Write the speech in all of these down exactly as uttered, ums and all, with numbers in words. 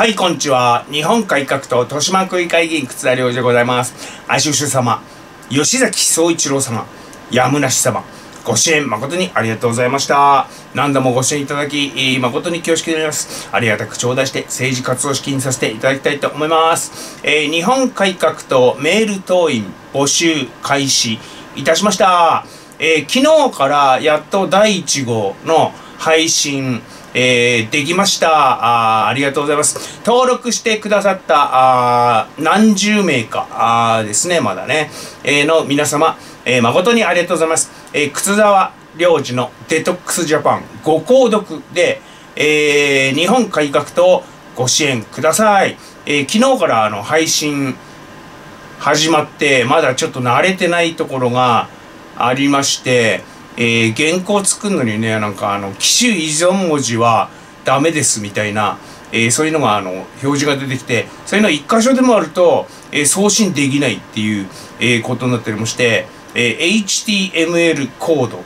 はい、こんにちは。日本改革党豊島区議会議員忽那亮司でございます。足首様、吉崎総一郎様、やむなし様、ご支援誠にありがとうございました。何度もご支援いただき、誠に恐縮であります。ありがたく頂戴して政治活動資金にさせていただきたいと思います。えー、日本改革党メール党員募集開始いたしました。えー、昨日からやっとだいいち号の配信、えー、できましたあ。ありがとうございます。登録してくださった、あ何十名かあですね、まだね、えー、の皆様、えー、誠にありがとうございます。えー、忽那亮司のデトックスジャパンご購読で、えー、日本改革党ご支援ください。えー、昨日からあの配信始まって、まだちょっと慣れてないところがありまして、えー、原稿作るのにね、なんかあの、機種依存文字はダメですみたいな、えー、そういうのがあの、表示が出てきて、そういうの一箇所でもあると、えー、送信できないっていう、えー、ことになっておりまして、えー、エイチティーエムエル コード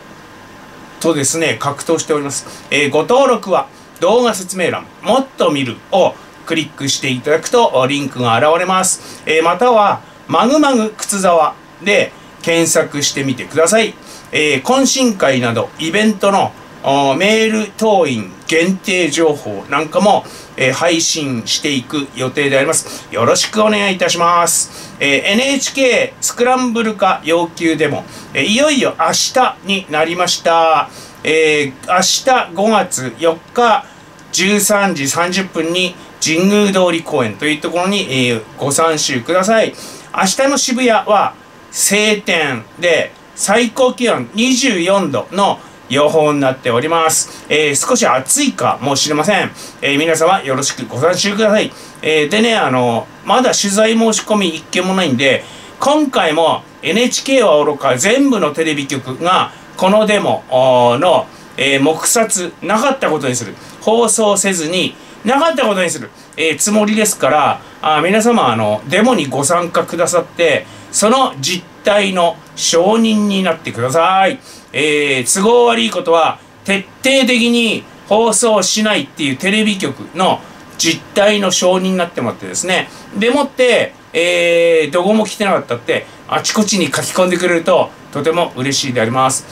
とですね、格闘しております。えー、ご登録は動画説明欄、もっと見るをクリックしていただくと、リンクが現れます。えー、または、マグマグ靴沢で検索してみてください。えー、懇親会などイベントのメール党員限定情報なんかも、えー、配信していく予定であります。よろしくお願いいたします。えー、エヌエイチケー スクランブル化要求でも、えー、いよいよ明日になりました。えー、明日ごがつよっかじゅうさんじさんじゅっぷんに神宮通り公園というところに、えー、ご参集ください。明日の渋谷は晴天で、最高気温にじゅうよんどの予報になっております。えー、少し暑いかもしれません。えー、皆様よろしくご参集ください。えー、でね、あの、まだ取材申し込み一件もないんで、今回も エヌエイチケー はおろか全部のテレビ局がこのデモの、えー、黙殺なかったことにする。放送せずになかったことにする。えー、つもりですから、あ皆様あの、デモにご参加くださって、その実態の証人になってください。えー、都合悪いことは徹底的に放送しないっていうテレビ局の実態の証人になってもらってですね。でもって、えー、どこも来てなかったって、あちこちに書き込んでくれるととても嬉しいであります。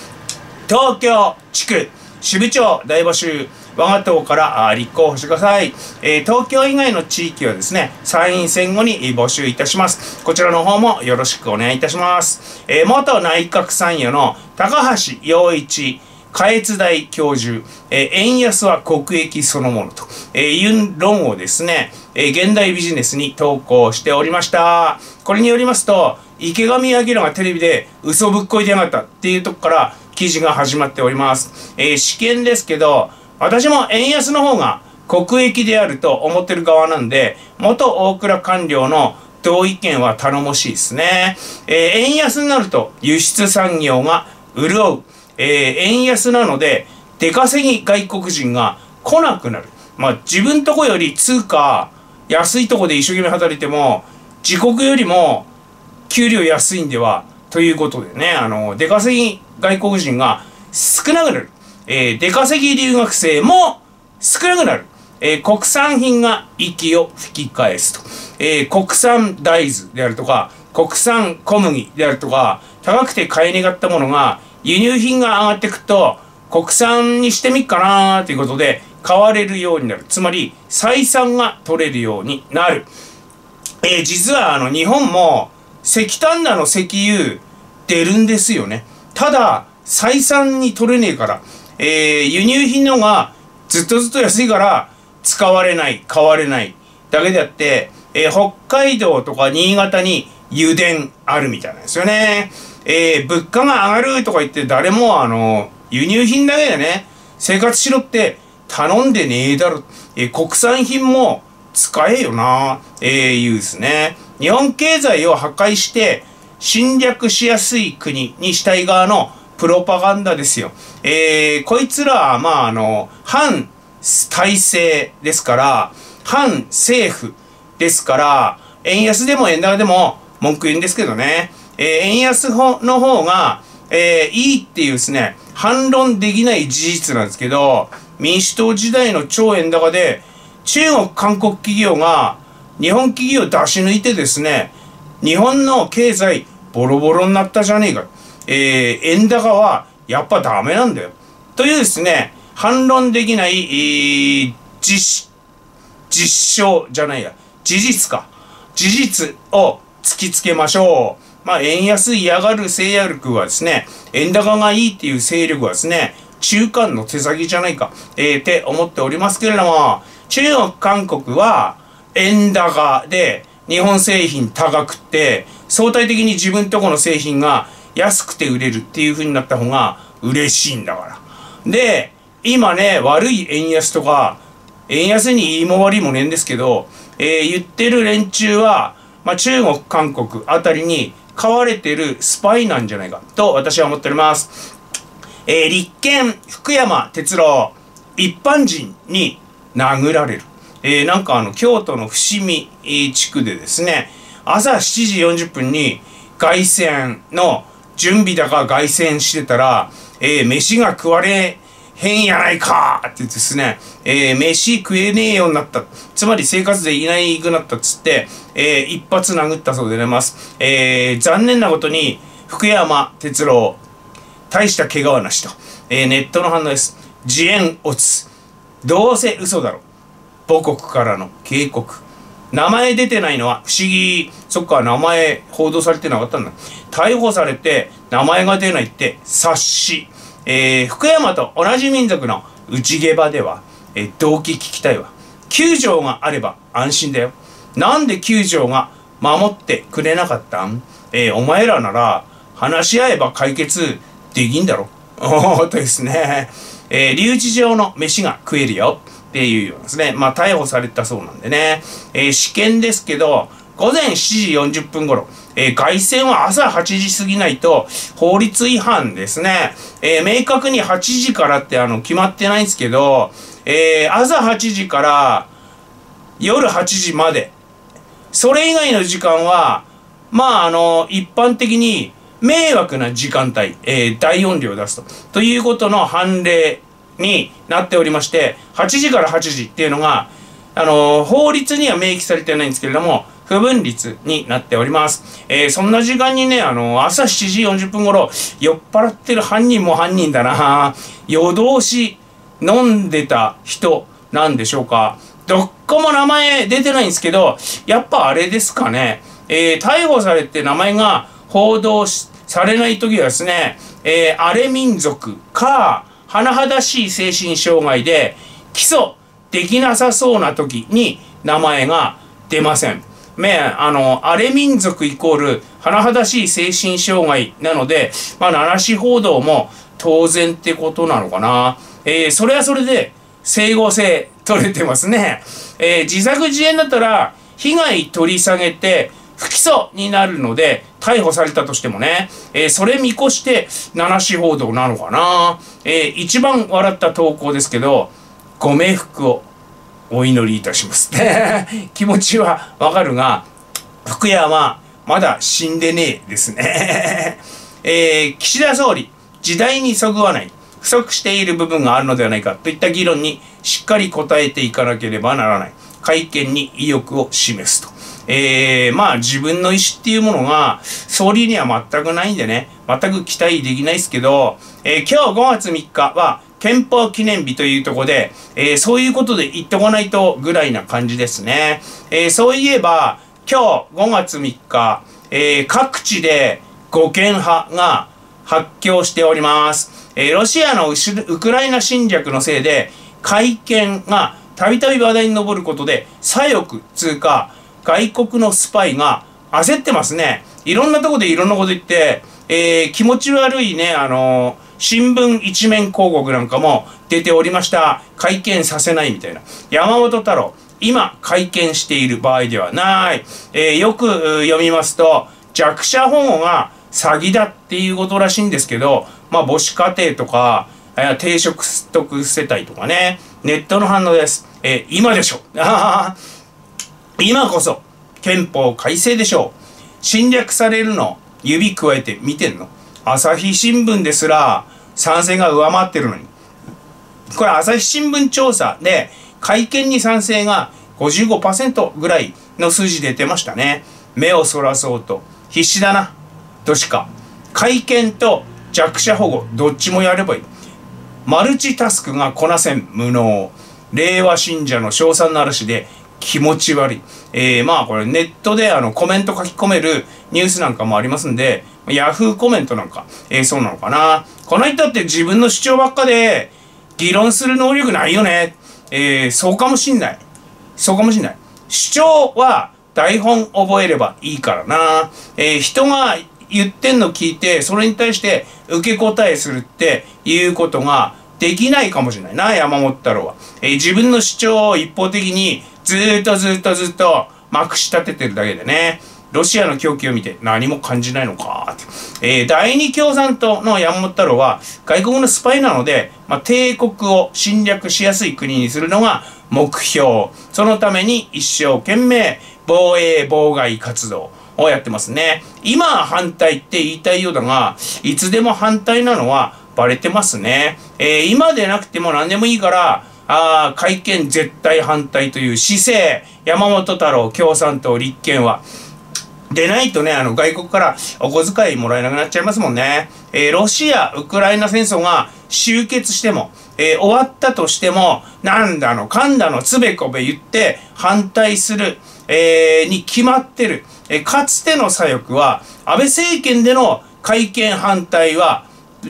東京地区、支部長大募集。我が党から立候補してください。えー、東京以外の地域はですね、参院選後に募集いたします。こちらの方もよろしくお願いいたします。えー、元内閣参与の高橋洋一、下越大教授、えー、円安は国益そのものと、えー、いう論をですね、えー、現代ビジネスに投稿しておりました。これによりますと、池上彰がテレビで嘘ぶっこいてやがったっていうとこから記事が始まっております。えー、試験ですけど、私も円安の方が国益であると思ってる側なんで、元大蔵官僚の同意見は頼もしいですね。えー、円安になると輸出産業が潤う。えー、円安なので出稼ぎ外国人が来なくなる。まあ自分とこより通貨安いとこで一生懸命働いても、自国よりも給料安いんではということでね、あの、出稼ぎ外国人が少なくなる。えー、出稼ぎ留学生も少なくなる。えー、国産品が息を吹き返すと。えー、国産大豆であるとか、国産小麦であるとか、高くて買えにかったものが、輸入品が上がってくと、国産にしてみっかなーということで、買われるようになる。つまり、採算が取れるようになる。えー、実はあの、日本も、石炭なの石油、出るんですよね。ただ、採算に取れねえから、えー、輸入品の方がずっとずっと安いから使われない、買われないだけであって、えー、北海道とか新潟に油田あるみたいなんですよね。えー、物価が上がるとか言って誰もあの、輸入品だけでね、生活しろって頼んでねえだろ。えー、国産品も使えよな、えー、いうですね。日本経済を破壊して侵略しやすい国にしたい側のプロパガンダですよ。えー、こいつらは、まあ、あの、反体制ですから、反政府ですから、円安でも円高でも文句言うんですけどね、えー、円安の方が、えー、いいっていうですね、反論できない事実なんですけど、民主党時代の超円高で、中国、韓国企業が日本企業を出し抜いてですね、日本の経済ボロボロになったじゃねえか。えー、円高はやっぱダメなんだよ。というですね、反論できない、えー、実、実証じゃないや、事実か。事実を突きつけましょう。まあ、円安嫌がる勢力はですね、円高がいいっていう勢力はですね、中間の手先じゃないか、えー、って思っておりますけれども、中国、韓国は円高で日本製品高くって、相対的に自分とこの製品が安くて売れるっていう風になった方が嬉しいんだから。で、今ね、悪い円安とか、円安にいいも悪いもねんですけど、えー、言ってる連中は、まあ、中国、韓国あたりに買われてるスパイなんじゃないかと私は思っております。えー、立憲、福山哲郎、一般人に殴られる。えー、なんかあの、京都の伏見地区でですね、朝しちじよんじゅっぷんに凱旋の準備だか凱旋してたら、えー、飯が食われへんやないかって言ってですね、えー、飯食えねえようになった。つまり生活でいないくなったっつって、えー、一発殴ったそうでございます。えー、残念なことに、福山哲郎、大した怪我はなしと。えー、ネットの反応です。自演落ち。どうせ嘘だろ。母国からの警告。名前出てないのは不思議。そっか、名前報道されてなかったんだ。逮捕されて名前が出ないって察し。えー、福山と同じ民族の内下場では、えー、動機聞きたいわ。きゅうじょうがあれば安心だよ。なんできゅうじょうが守ってくれなかったん？えー、お前らなら話し合えば解決できんだろ。おーっとですね。えー、留置場の飯が食えるよ。っていうようなですね。まあ、逮捕されたそうなんでね。えー、試験ですけど、午前しちじよんじゅっぷん頃、えー、凱旋は朝はちじ過ぎないと法律違反ですね。えー、明確にはちじからってあの、決まってないんですけど、えー、朝はちじから夜はちじまで。それ以外の時間は、まあ、あの、一般的に、迷惑な時間帯、えー、大音量を出すと。ということの判例になっておりまして、はちじからはちじっていうのが、あのー、法律には明記されてないんですけれども、不分律になっております。えー、そんな時間にね、あのー、朝しちじよんじゅっぷん頃、酔っ払ってる犯人も犯人だな。夜通し飲んでた人なんでしょうか。どっこも名前出てないんですけど、やっぱあれですかね。えー、逮捕されて名前が報道しされないときはですね、えー、あれ民族か、甚だしい精神障害で起訴できなさそうなときに名前が出ません。ね、あの、あれ民族イコール甚だしい精神障害なので、まあ、名無し報道も当然ってことなのかな。えー、それはそれで整合性取れてますね。えー、自作自演だったら被害取り下げて、不起訴になるので、逮捕されたとしてもね、えー、それ見越して、名無し報道なのかな。えー、一番笑った投稿ですけど、ご冥福をお祈りいたします。気持ちはわかるが、福山、まだ死んでねえですね。えー、岸田総理、時代にそぐわない、不足している部分があるのではないかといった議論にしっかり答えていかなければならない。会見に意欲を示すと。えー、まあ自分の意思っていうものが総理には全くないんでね、全く期待できないですけど、えー、今日ごがつみっかは憲法記念日というところで、えー、そういうことで言っとかないとぐらいな感じですね。えー、そういえば今日ごがつみっか、えー、各地で護憲派が発狂しております。えー、ロシアのウクライナ侵略のせいで改憲がたびたび話題に上ることで左翼通過、外国のスパイが焦ってますね。いろんなとこでいろんなこと言って、えー、気持ち悪いね、あのー、新聞一面広告なんかも出ておりました。会見させないみたいな。山本太郎、今会見している場合ではない。えー、よく読みますと、弱者保護が詐欺だっていうことらしいんですけど、まあ母子家庭とか、低所得世帯とかね、ネットの反応です。えー、今でしょ。今こそ憲法改正でしょう。侵略されるの指くわえて見てんの。朝日新聞ですら賛成が上回ってるのに。これ朝日新聞調査で改憲に賛成が ごじゅうごパーセント ぐらいの数字出てましたね。目をそらそうと必死だなとしか。改憲と弱者保護どっちもやればいい。マルチタスクがこなせん無能。令和信者の称賛の嵐で気持ち悪い。えー、まあこれネットであのコメント書き込めるニュースなんかもありますんで、ヤフーコメントなんか、えー、そうなのかな。この人って自分の主張ばっかで議論する能力ないよね。えー、そうかもしんない。そうかもしんない。主張は台本覚えればいいからな。えー、人が言ってんの聞いて、それに対して受け答えするっていうことができないかもしれないな、山本太郎は。えー、自分の主張を一方的にずーっとずーっとずっとまくし立ててるだけでね。ロシアの狂気を見て何も感じないのかって。えー、第二共産党の山本太郎は外国のスパイなので、まあ、帝国を侵略しやすい国にするのが目標。そのために一生懸命防衛妨害活動をやってますね。今は反対って言いたいようだが、いつでも反対なのはバレてますね。えー、今でなくても何でもいいから、あー、改憲絶対反対という姿勢、山本太郎、共産党、立憲は。でないとね、あの外国からお小遣いもらえなくなっちゃいますもんね。えー、ロシア、ウクライナ戦争が終結しても、えー、終わったとしても、なんだの、かんだの、つべこべ言って反対する、えー、に決まってる。えー、かつての左翼は、安倍政権での改憲反対は、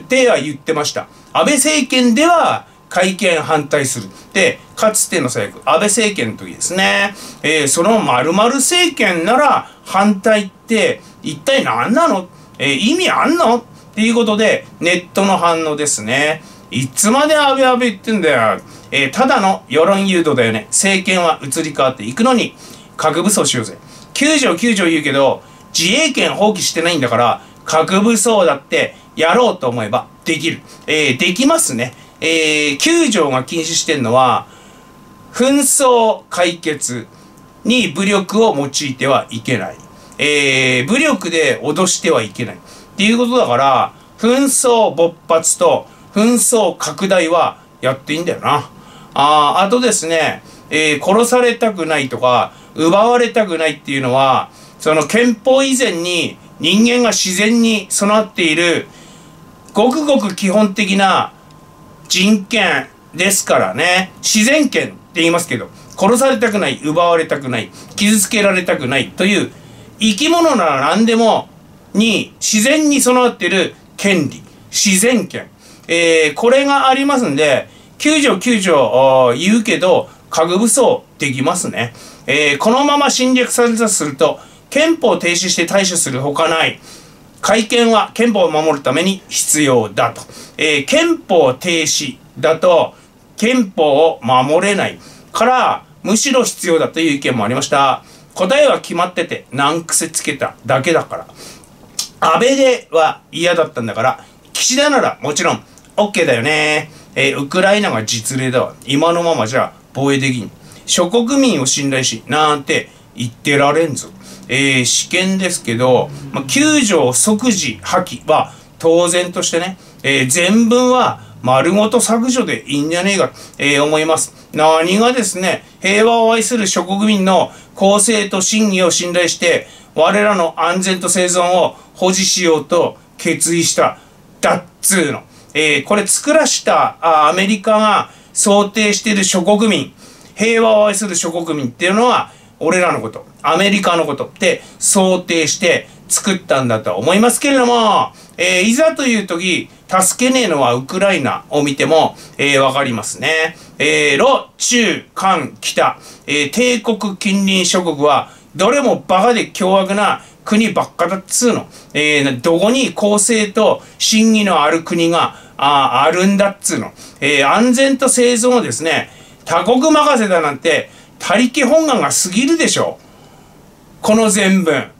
では言ってました。安倍政権では改憲反対する。で、かつての左翼、安倍政権の時ですね。えー、その〇〇政権なら反対って一体何なの？えー、意味あんの？っていうことで、ネットの反応ですね。いつまで安倍安倍言ってんだよ。えー、ただの世論誘導だよね。政権は移り変わっていくのに、核武装しようぜ。きゅうじょうきゅうじょう言うけど、自衛権放棄してないんだから、核武装だってやろうと思えばできる。えー、できますね。えー、きゅうじょうが禁止してんのは、紛争解決に武力を用いてはいけない。えー、武力で脅してはいけない。っていうことだから、紛争勃発と紛争拡大はやっていいんだよな。あー、あとですね、えー、殺されたくないとか、奪われたくないっていうのは、その憲法以前に人間が自然に備わっている、ごくごく基本的な人権ですからね。自然権って言いますけど、殺されたくない、奪われたくない、傷つけられたくないという、生き物なら何でもに自然に備わっている権利、自然権。えー、これがありますんで、きゅうじょうきゅうじょう言うけど、核武装できますね。えー、このまま侵略されたとすると、憲法を停止して対処するほかない。改憲は憲法を守るために必要だと。えー、憲法停止だと、憲法を守れないから、むしろ必要だという意見もありました。答えは決まってて、難癖つけただけだから。安倍では嫌だったんだから、岸田ならもちろん オーケー だよね。えー、ウクライナが実例だわ。今のままじゃ防衛できん。諸国民を信頼し、なんて言ってられんぞ。えー、試験ですけど、まあ、きゅうじょうそくじ破棄は当然としてね、えー、全文は丸ごと削除でいいんじゃねえかと、えー、思います。何がですね、平和を愛する諸国民の公正と真偽を信頼して、我らの安全と生存を保持しようと決意した。だっつーの。えー、これ作らしたあアメリカが想定している諸国民、平和を愛する諸国民っていうのは、俺らのこと、アメリカのことって想定して作ったんだと思いますけれども、えー、いざという時、助けねえのはウクライナを見ても、えー、わかりますね。えー、ロ、中、韓、北、えー、帝国近隣諸国は、どれもバカで凶悪な国ばっかだっつうの。えー、どこに公正と真偽のある国が あ, あるんだっつうの。えー、安全と生存をですね、他国任せだなんて、他力本願が過ぎるでしょう。この全文。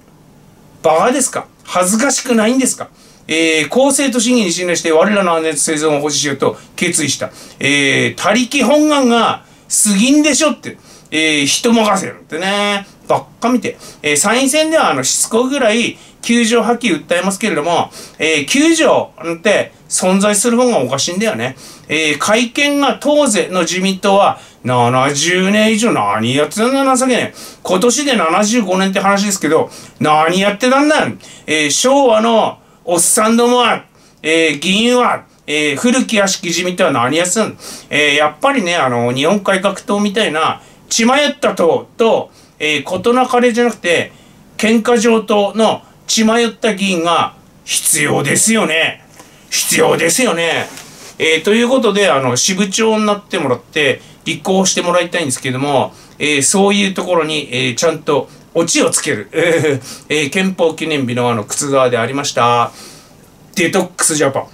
バカですか？恥ずかしくないんですか？えー、公正と真偽に信頼して我らの安全と生存を保持しようと決意した。えー、他力本願が過ぎんでしょって。えー、人任せるってね。ばっか見て。えー、参院選ではあの、しつこいぐらいきゅうじょう破棄訴えますけれども、えー、きゅうじょうなんて存在する方がおかしいんだよね。えー、改憲が党是の自民党はななじゅうねん以上何やってたんだ情けねえ。今年でななじゅうごねんって話ですけど、何やってたんだ。えー、昭和のおっさんどもは、えー、議員は、えー、古き屋敷じみっては何やってたんだ。えー、やっぱりね、あの、日本改革党みたいな、血迷った党と、えー、ことなかれじゃなくて、喧嘩上等の血迷った議員が必要ですよね。必要ですよね。えー、ということで、あの、支部長になってもらって、立候補してもらいたいんですけども、えー、そういうところに、えー、ちゃんとオチをつける。えー、憲法記念日のあの、靴側でありました。デトックスジャパン。